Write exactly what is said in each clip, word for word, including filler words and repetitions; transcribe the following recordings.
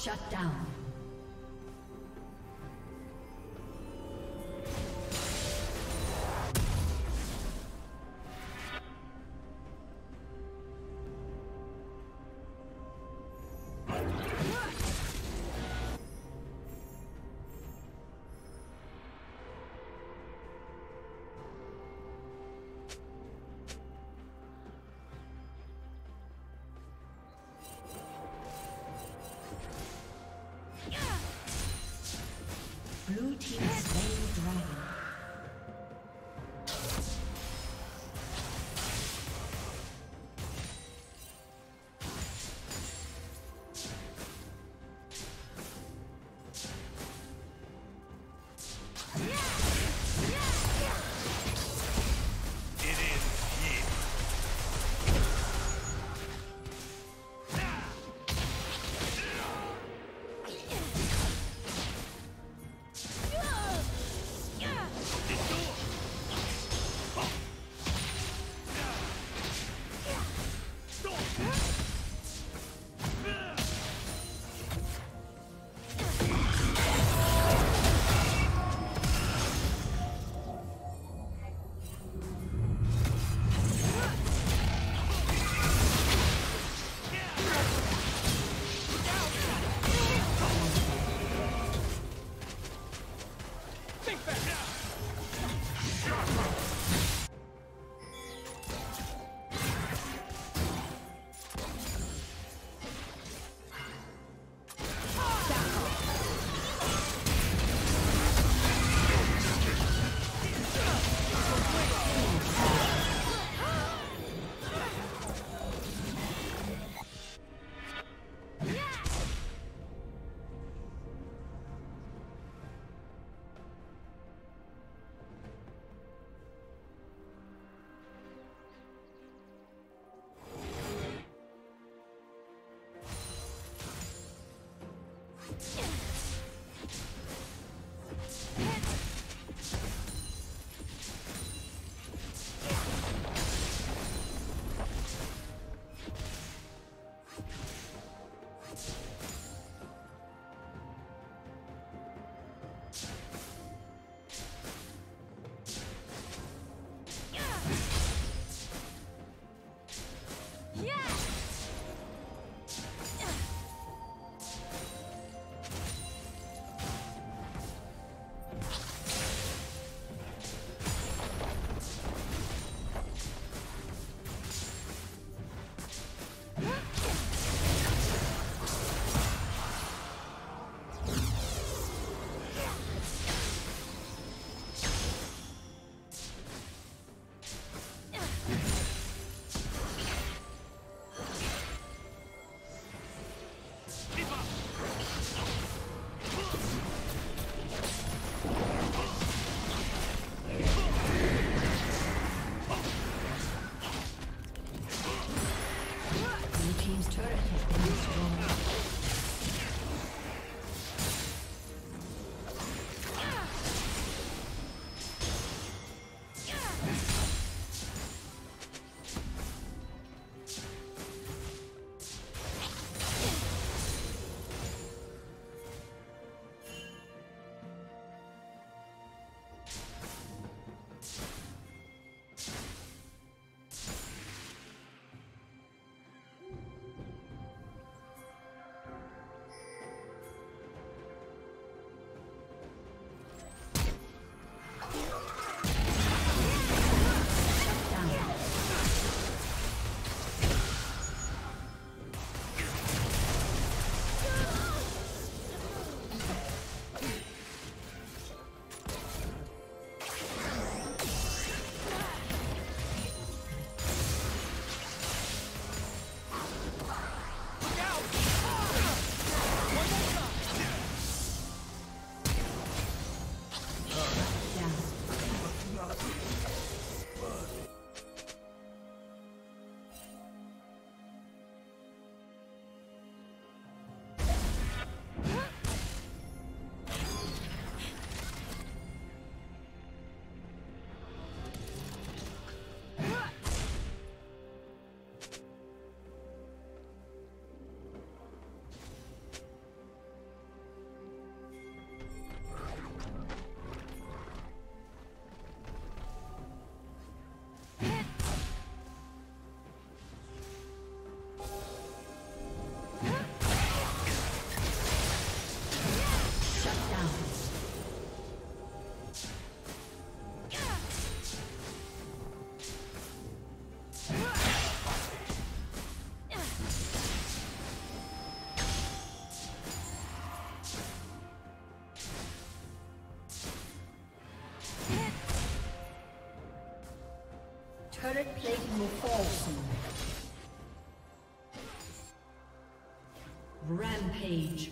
Shut down. Turret plating will fall soon. Rampage.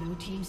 Blue team's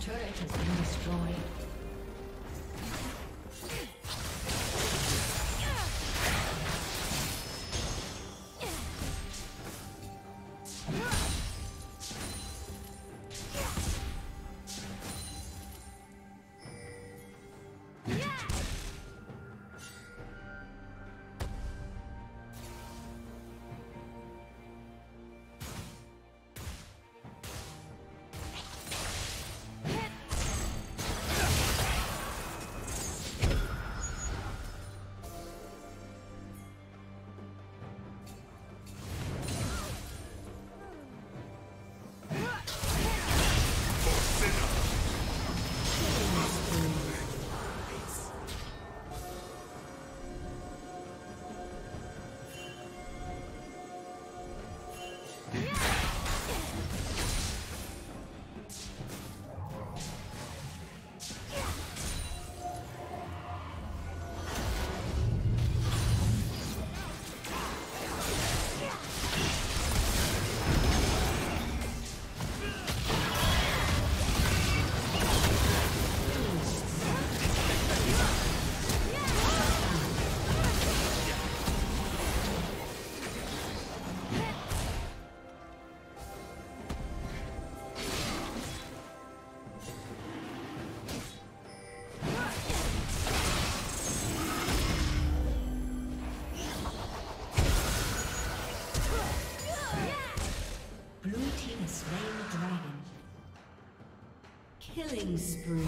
Turret has been destroyed. Yeah. Killing spree.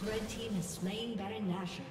Red team is slaying Baron Nashor.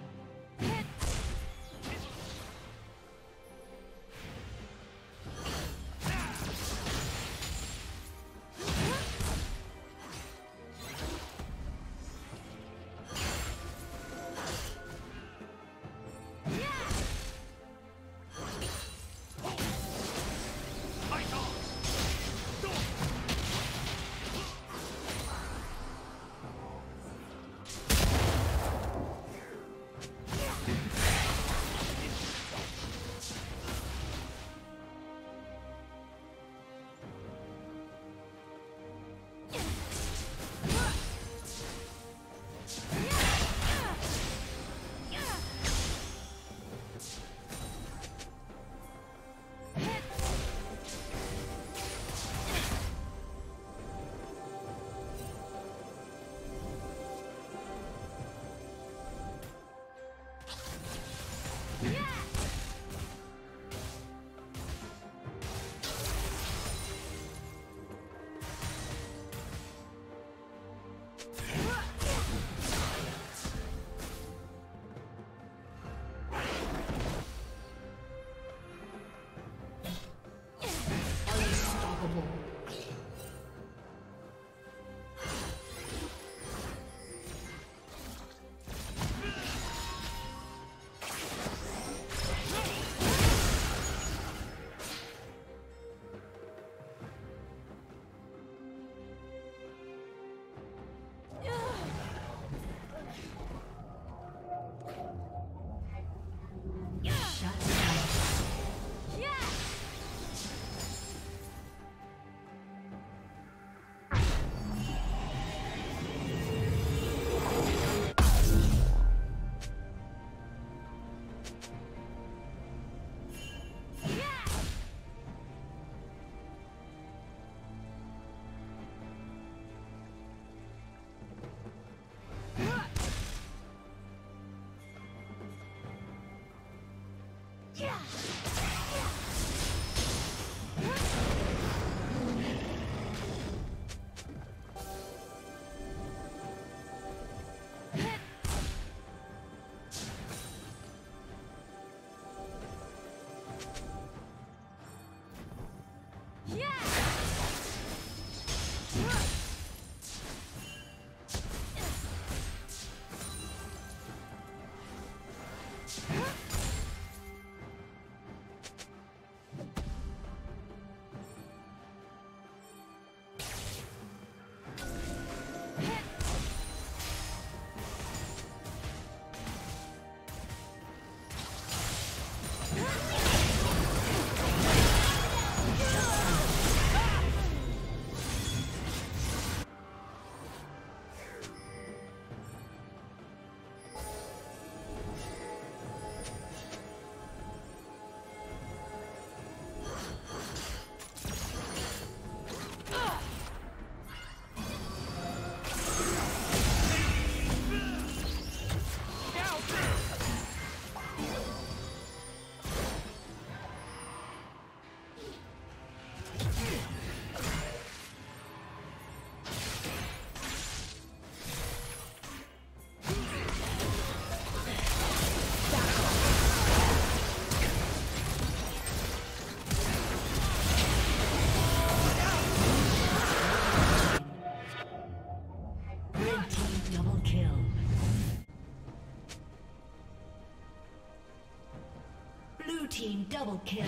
Blue team double kill.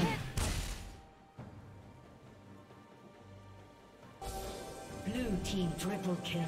Blue team triple kill.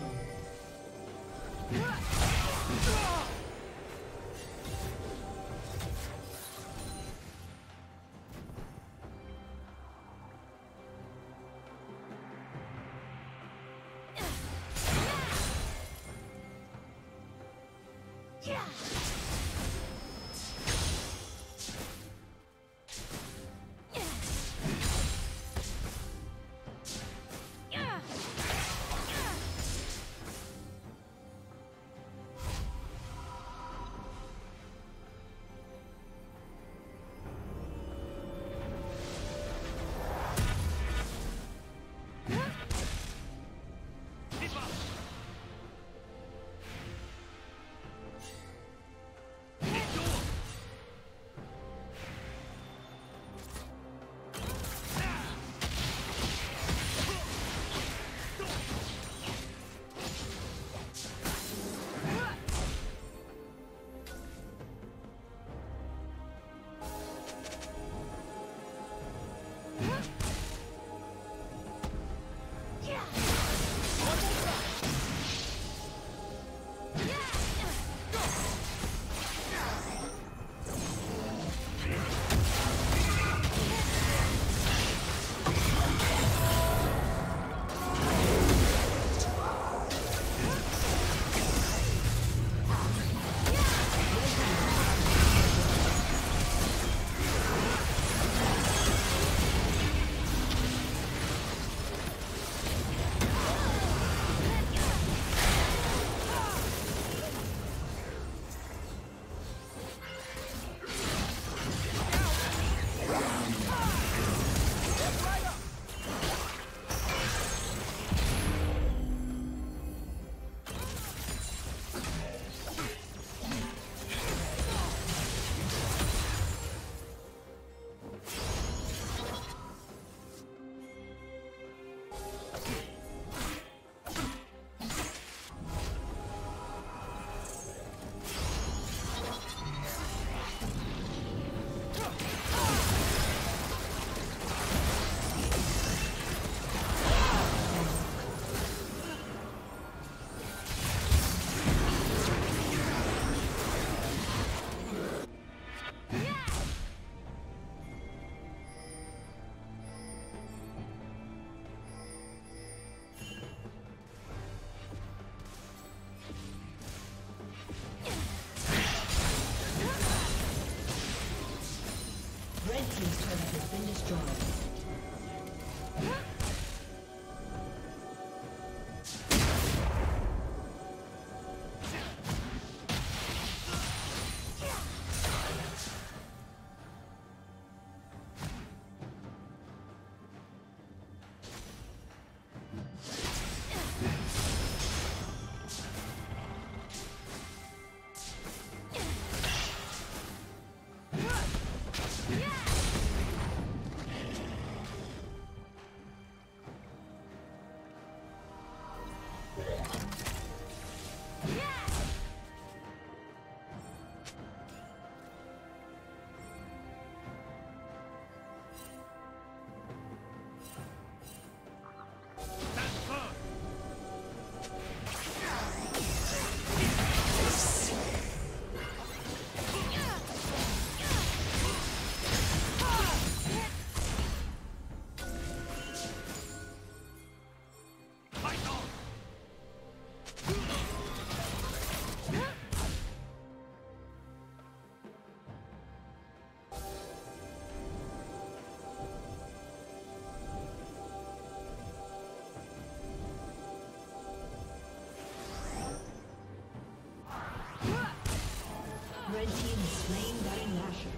Red team is slain Baron Nashor.